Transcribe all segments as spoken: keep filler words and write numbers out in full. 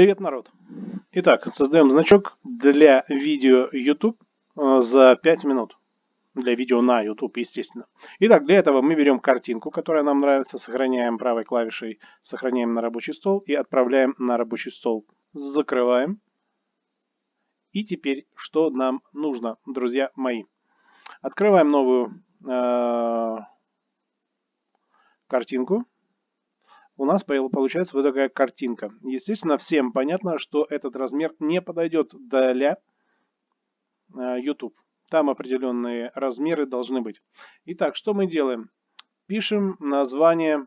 Привет, народ! Итак, создаем значок для видео YouTube за пять минут. Для видео на YouTube, естественно. Итак, для этого мы берем картинку, которая нам нравится, сохраняем правой клавишей, сохраняем на рабочий стол и отправляем на рабочий стол. Закрываем. И теперь, что нам нужно, друзья мои? Открываем новую э, картинку. У нас получается вот такая картинка. Естественно, всем понятно, что этот размер не подойдет для YouTube. Там определенные размеры должны быть. Итак, что мы делаем? Пишем название.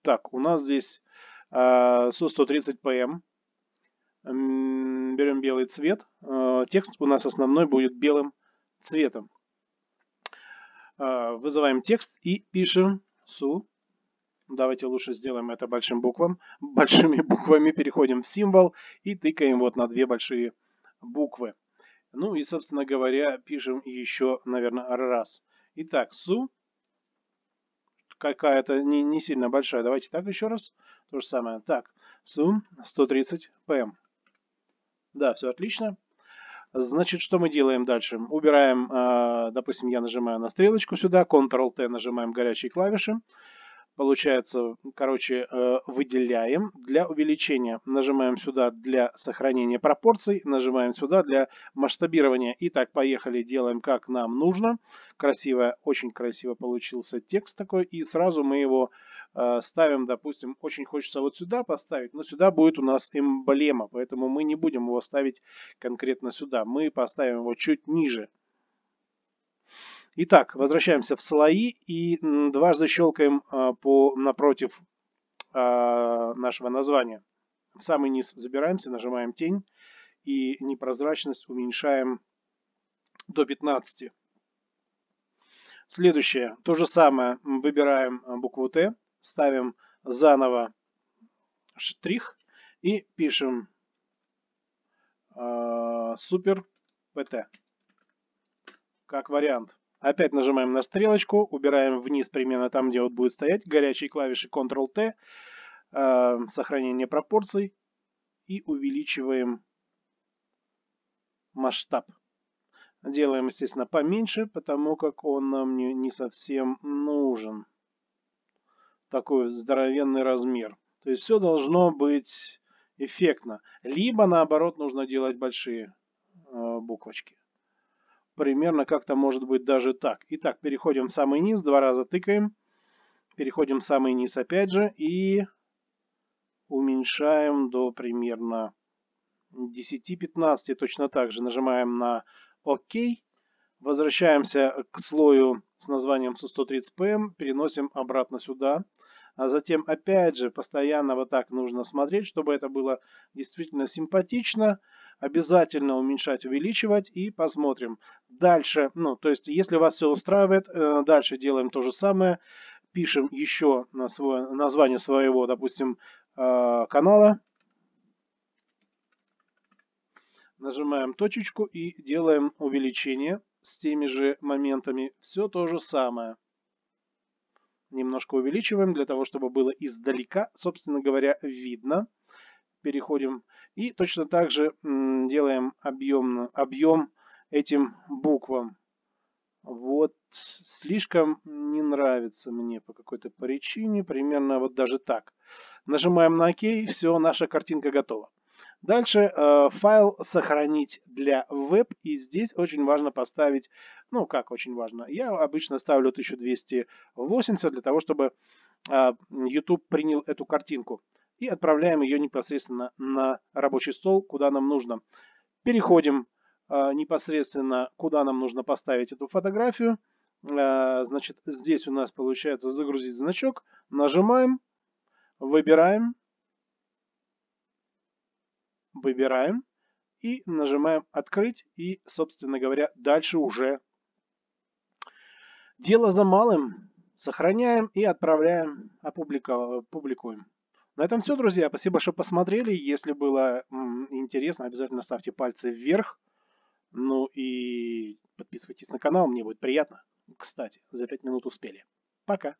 Так, у нас здесь эс у сто тридцать пэ эм. Берем белый цвет. Текст у нас основной будет белым цветом. Вызываем текст и пишем Су. Давайте лучше сделаем это большим буквам. Большими буквами переходим в символ и тыкаем вот на две большие буквы. Ну и, собственно говоря, пишем еще, наверное, раз. Итак, Су. Какая-то не, не сильно большая. Давайте так еще раз. То же самое. Так, Су сто тридцать пэ эм. Да, все отлично. Значит, что мы делаем дальше? Убираем, допустим, я нажимаю на стрелочку сюда, контрол тэ, нажимаем горячие клавиши. Получается, короче, выделяем для увеличения. Нажимаем сюда для сохранения пропорций, нажимаем сюда для масштабирования. Итак, поехали, делаем как нам нужно. Красиво, очень красиво получился текст такой. И сразу мы его ставим, допустим, очень хочется вот сюда поставить, но сюда будет у нас эмблема. Поэтому мы не будем его ставить конкретно сюда. Мы поставим его чуть ниже. Итак, возвращаемся в слои и дважды щелкаем по напротив нашего названия. В самый низ забираемся, нажимаем тень и непрозрачность уменьшаем до пятнадцати. Следующее, то же самое, выбираем букву Т, ставим заново штрих и пишем супер пэ тэ как вариант. Опять нажимаем на стрелочку, убираем вниз примерно там, где вот будет стоять, горячие клавиши контрол тэ, э, сохранение пропорций и увеличиваем масштаб. Делаем, естественно, поменьше, потому как он нам не, не совсем нужен. Такой здоровенный размер. То есть все должно быть эффектно. Либо, наоборот, нужно делать большие э, буквочки. Примерно как-то может быть даже так. Итак, переходим в самый низ, два раза тыкаем. Переходим в самый низ опять же и уменьшаем до примерно десяти-пятнадцати. Точно так же нажимаем на ОК. Возвращаемся к слою с названием эс у сто тридцать пэ эм. Переносим обратно сюда. А затем опять же постоянно вот так нужно смотреть, чтобы это было действительно симпатично. Обязательно уменьшать, увеличивать и посмотрим. Дальше, ну, то есть, если вас все устраивает, дальше делаем то же самое. Пишем еще на свое, название своего, допустим, канала. Нажимаем точечку и делаем увеличение с теми же моментами. Все то же самое. Немножко увеличиваем для того, чтобы было издалека, собственно говоря, видно. Переходим и точно так же делаем объем, объем этим буквам. Вот слишком не нравится мне по какой-то причине. Примерно вот даже так. Нажимаем на ОК. Все, наша картинка готова. Дальше э, файл сохранить для веб. И здесь очень важно поставить, ну как очень важно, я обычно ставлю тысячу двести восемьдесят для того, чтобы э, YouTube принял эту картинку. И отправляем ее непосредственно на рабочий стол, куда нам нужно. Переходим э, непосредственно, куда нам нужно поставить эту фотографию. Э, значит, здесь у нас получается загрузить значок. Нажимаем, выбираем, выбираем и нажимаем открыть. И, собственно говоря, дальше уже дело за малым. Сохраняем и отправляем, опубликуем. На этом все, друзья. Спасибо, что посмотрели. Если было интересно, обязательно ставьте пальцы вверх. Ну и подписывайтесь на канал. Мне будет приятно. Кстати, за пять минут успели. Пока.